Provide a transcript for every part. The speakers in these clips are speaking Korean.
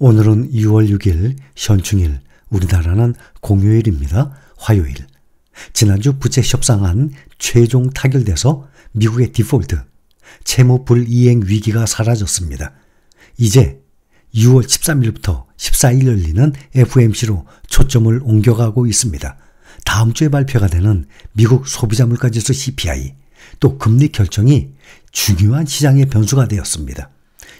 오늘은 2월 6일 현충일, 우리나라는 공휴일입니다. 화요일. 지난주 부채 협상안 최종 타결돼서 미국의 디폴트, 채무 불이행 위기가 사라졌습니다. 이제 6월 13일부터 14일 열리는 FOMC로 초점을 옮겨가고 있습니다. 다음 주에 발표가 되는 미국 소비자 물가지수 CPI, 또 금리 결정이 중요한 시장의 변수가 되었습니다.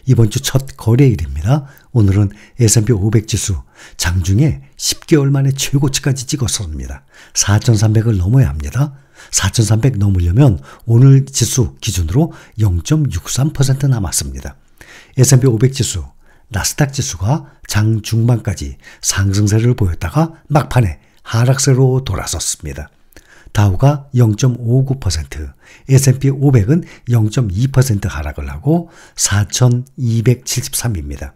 이번 주 첫 거래일입니다. 오늘은 S&P 500 지수 장중에 10개월 만에 최고치까지 찍었습니다. 4,300을 넘어야 합니다. 4,300 넘으려면 오늘 지수 기준으로 0.63% 남았습니다. S&P 500 지수, 나스닥 지수가 장 중반까지 상승세를 보였다가 막판에 하락세로 돌아섰습니다. 다우가 0.59%, S&P 500은 0.2% 하락을 하고 4,273입니다.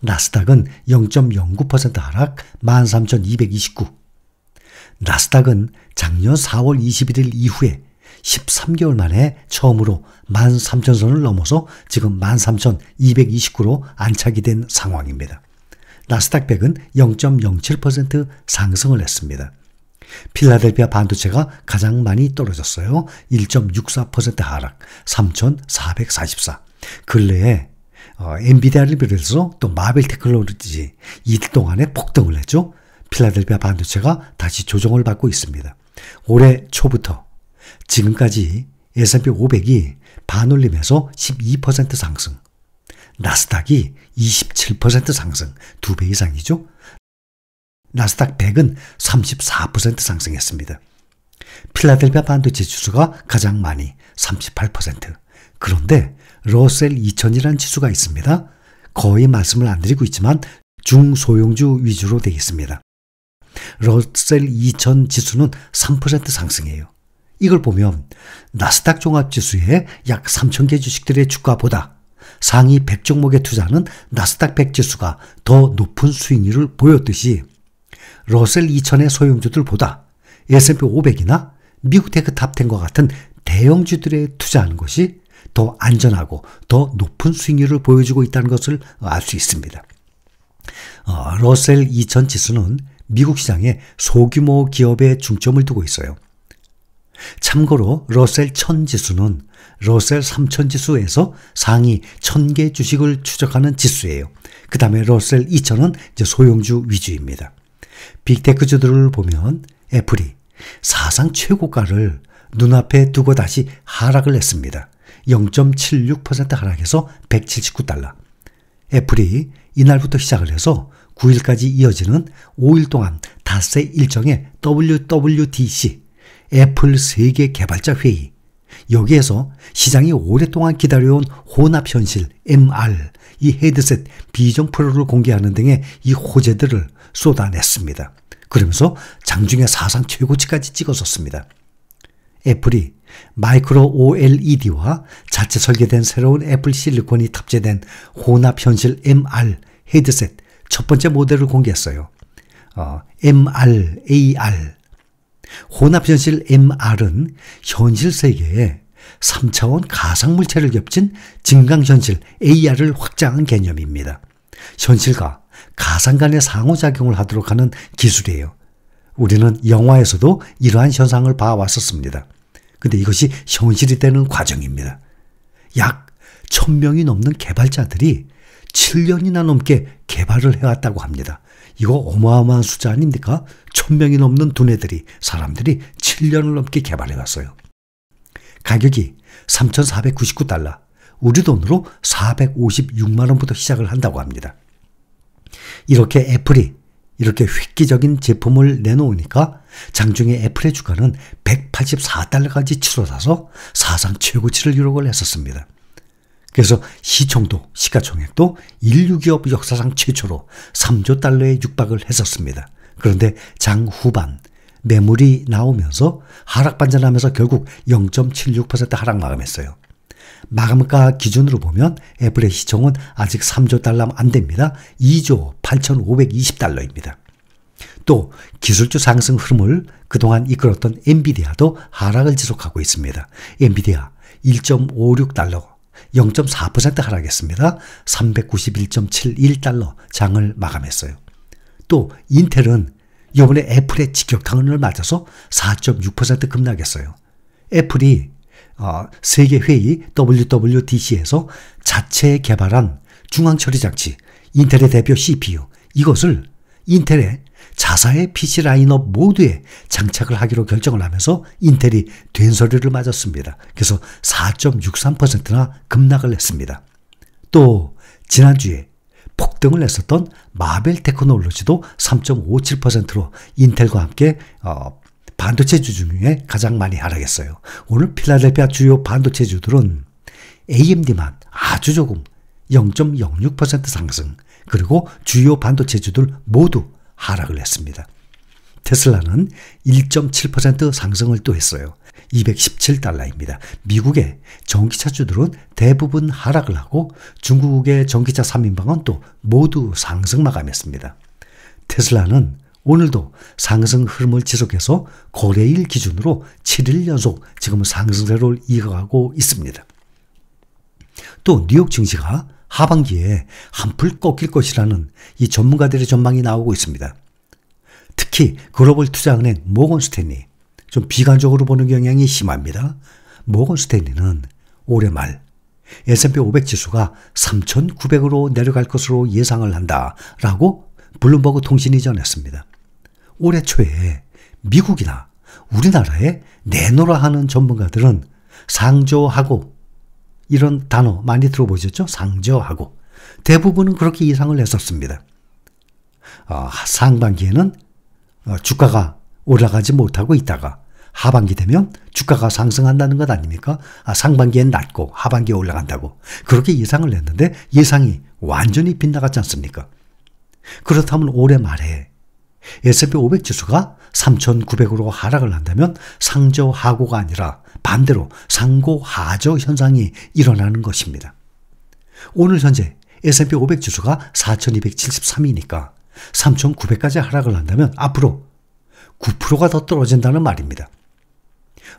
나스닥은 0.09% 하락 13,229. 나스닥은 작년 4월 21일 이후에 13개월 만에 처음으로 13,000선을 넘어서 지금 13,229로 안착이 된 상황입니다. 나스닥100은 0.07% 상승을 했습니다. 필라델피아 반도체가 가장 많이 떨어졌어요. 1.64% 하락, 3,444. 근래에 엔비디아를 비롯해서 또 마벨 테크놀로지 이틀 동안에 폭등을 했죠. 필라델피아 반도체가 다시 조정을 받고 있습니다. 올해 초부터 지금까지 S&P 500이 반올림에서 12% 상승, 나스닥이 27% 상승, 2배 이상이죠. 나스닥 100은 34% 상승했습니다. 필라델피아 반도체 지수가 가장 많이 38%. 그런데 러셀 2000이라는 지수가 있습니다. 거의 말씀을 안 드리고 있지만 중소형주 위주로 되어 있습니다. 러셀 2000 지수는 3% 상승해요. 이걸 보면 나스닥 종합지수의 약 3,000개 주식들의 주가보다 상위 100종목의 투자는 나스닥 100 지수가 더 높은 수익률을 보였듯이 러셀 2000의 소형주들보다 S&P 500이나 미국 테크 탑10과 같은 대형주들에 투자하는 것이 더 안전하고 더 높은 수익률을 보여주고 있다는 것을 알 수 있습니다. 러셀 2000 지수는 미국 시장에 소규모 기업에 중점을 두고 있어요. 참고로 러셀 1000 지수는 러셀 3000 지수에서 상위 1000개 주식을 추적하는 지수예요. 그 다음에 러셀 2000은 이제 소형주 위주입니다. 빅테크주들을 보면 애플이 사상 최고가를 눈앞에 두고 다시 하락을 했습니다. 0.76% 하락해서 179달러. 애플이 이날부터 시작을 해서 9일까지 이어지는 5일 동안 닷새 일정의 WWDC 애플 세계 개발자 회의, 여기에서 시장이 오랫동안 기다려온 혼합현실 MR, 이 헤드셋, 비전 프로를 공개하는 등의 이 호재들을 쏟아냈습니다. 그러면서 장중에 사상 최고치까지 찍어섰습니다. 애플이 마이크로 OLED와 자체 설계된 새로운 애플 실리콘이 탑재된 혼합현실 MR 헤드셋 첫 번째 모델을 공개했어요. MR, AR. 혼합현실 MR은 현실 세계에 3차원 가상물체를 겹친 증강현실 AR을 확장한 개념입니다. 현실과 가상 간의 상호작용을 하도록 하는 기술이에요. 우리는 영화에서도 이러한 현상을 봐왔었습니다. 근데 이것이 현실이 되는 과정입니다. 약 1000명이 넘는 개발자들이 7년이나 넘게 개발을 해왔다고 합니다. 이거 어마어마한 숫자 아닙니까? 1000명이 넘는 두뇌들이, 사람들이 7년을 넘게 개발해왔어요. 가격이 3,499달러, 우리 돈으로 456만원부터 시작을 한다고 합니다. 이렇게 애플이 이렇게 획기적인 제품을 내놓으니까 장중에 애플의 주가는 184달러까지 치솟아서 사상 최고치를 기록을 했었습니다. 그래서 시총도, 시가총액도 인류 기업 역사상 최초로 3조 달러에 육박을 했었습니다. 그런데 장 후반 매물이 나오면서 하락 반전하면서 결국 0.76% 하락 마감했어요. 마감가 기준으로 보면 애플의 시총은 아직 3조 달러 안 됩니다. 2조 8,520달러입니다. 또 기술주 상승 흐름을 그동안 이끌었던 엔비디아도 하락을 지속하고 있습니다. 엔비디아 1.56달러, 0.4% 하락했습니다. 391.71달러 장을 마감했어요. 또 인텔은 이번에 애플의 직격탄을 맞아서 4.6% 급락했어요. 애플이 세계회의 WWDC에서 자체 개발한 중앙처리 장치, 인텔의 대표 CPU, 이것을 인텔의 자사의 PC 라인업 모두에 장착을 하기로 결정을 하면서 인텔이 된소리를 맞았습니다. 그래서 4.63%나 급락을 했습니다. 또 지난주에 폭등을 했었던 마벨 테크놀로지도 3.57%로 인텔과 함께 반도체 주 중에 가장 많이 하락했어요. 오늘 필라델피아 주요 반도체 주들은 AMD만 아주 조금 0.06% 상승, 그리고 주요 반도체 주들 모두 하락을 했습니다. 테슬라는 1.7% 상승을 또 했어요. 217달러입니다. 미국의 전기차주들은 대부분 하락을 하고 중국의 전기차 3인방은 또 모두 상승 마감했습니다. 테슬라는 오늘도 상승 흐름을 지속해서 거래일 기준으로 7일 연속 지금 상승세를 이어가고 있습니다. 또 뉴욕 증시가 하반기에 한풀 꺾일 것이라는 이 전문가들의 전망이 나오고 있습니다. 특히 글로벌 투자은행 모건 스탠리, 좀 비관적으로 보는 경향이 심합니다. 모건 스탠리는 올해 말 S&P 500 지수가 3,900으로 내려갈 것으로 예상을 한다라고 블룸버그 통신이 전했습니다. 올해 초에 미국이나 우리나라에 내놓으라 하는 전문가들은 상저하고, 이런 단어 많이 들어보셨죠? 상저하고. 대부분은 그렇게 예상을 했었습니다. 상반기에는 주가가 올라가지 못하고 있다가 하반기 되면 주가가 상승한다는 것 아닙니까? 상반기엔 낮고 하반기에 올라간다고. 그렇게 예상을 했는데 예상이 완전히 빗나갔지 않습니까? 그렇다면 올해 말에 S&P 500 지수가 3,900으로 하락을 한다면 상저하고가 아니라 반대로 상고하저 현상이 일어나는 것입니다. 오늘 현재 S&P 500 지수가 4,273이니까 3,900까지 하락을 한다면 앞으로 9%가 더 떨어진다는 말입니다.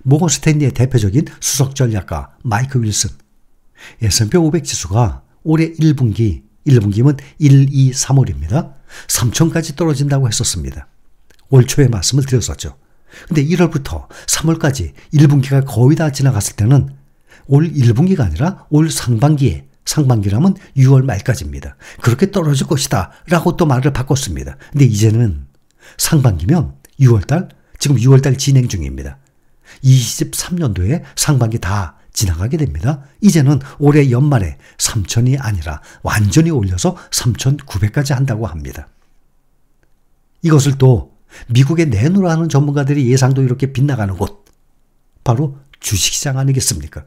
모건 스탠리의 대표적인 수석 전략가 마이크 윌슨, S&P 500 지수가 올해 1분기면 1, 2, 3월입니다. 3,000까지 떨어진다고 했었습니다. 올 초에 말씀을 드렸었죠. 근데 1월부터 3월까지 1분기가 거의 다 지나갔을 때는 올 1분기가 아니라 올 상반기에, 상반기라면 6월 말까지입니다. 그렇게 떨어질 것이다 라고 또 말을 바꿨습니다. 근데 이제는 상반기면 6월달, 지금 6월달 진행 중입니다. 23년도에 상반기 다 지나가게 됩니다. 이제는 올해 연말에 3,000이 아니라 완전히 올려서 3,900까지 한다고 합니다. 이것을 또 미국의 내놓으라는 전문가들이 예상도 이렇게 빗나가는 곳, 바로 주식시장 아니겠습니까?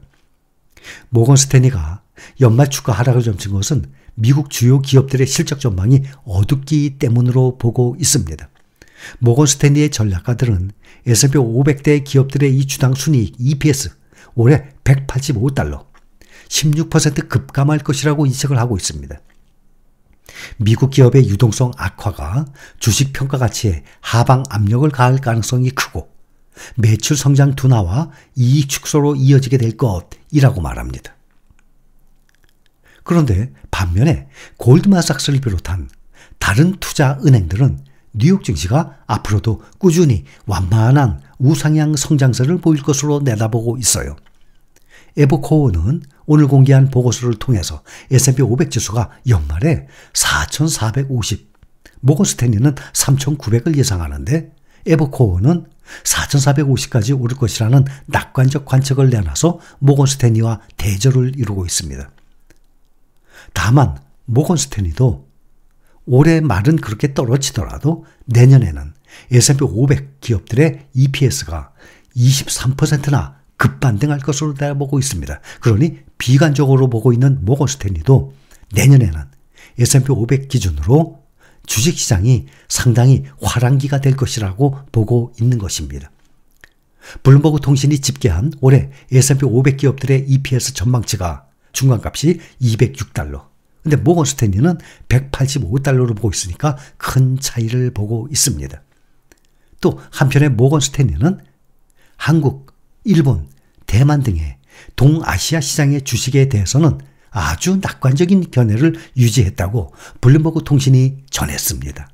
모건 스탠리가 연말 주가 하락을 점친 것은 미국 주요 기업들의 실적 전망이 어둡기 때문으로 보고 있습니다. 모건 스탠리의 전략가들은 S&P 500대 기업들의 이 주당 순이익 EPS 올해 185달러, 16% 급감할 것이라고 예측을 하고 있습니다. 미국 기업의 유동성 악화가 주식 평가 가치에 하방 압력을 가할 가능성이 크고 매출 성장 둔화와 이익 축소로 이어지게 될 것이라고 말합니다. 그런데 반면에 골드만삭스를 비롯한 다른 투자 은행들은 뉴욕 증시가 앞으로도 꾸준히 완만한 우상향 성장세를 보일 것으로 내다보고 있어요. 에버코어는 오늘 공개한 보고서를 통해서 S&P 500 지수가 연말에 4,450, 모건 스탠리는 3,900을 예상하는데 에버코어는 4,450까지 오를 것이라는 낙관적 관측을 내놔서 모건 스탠리와 대조를 이루고 있습니다. 다만 모건 스탠리도 올해 말은 그렇게 떨어지더라도 내년에는 S&P 500 기업들의 EPS가 23%나 급반등할 것으로 내다보고 있습니다. 그러니 비관적으로 보고 있는 모건 스탠리도 내년에는 S&P 500 기준으로 주식시장이 상당히 화랑기가 될 것이라고 보고 있는 것입니다. 블룸버그 통신이 집계한 올해 S&P 500 기업들의 EPS 전망치가 중간값이 206달러, 근데 모건 스탠리는 185달러로 보고 있으니까 큰 차이를 보고 있습니다. 또 한편에 모건 스탠리는 한국, 일본, 대만 등의 동아시아 시장의 주식에 대해서는 아주 낙관적인 견해를 유지했다고 블룸버그 통신이 전했습니다.